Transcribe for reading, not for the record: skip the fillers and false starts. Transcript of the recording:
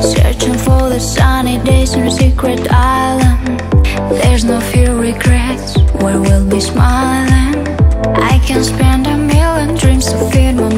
Searching for the sunny days on a secret island. There's no fear, regrets, where we'll be smiling. I can spend a million dreams to feed my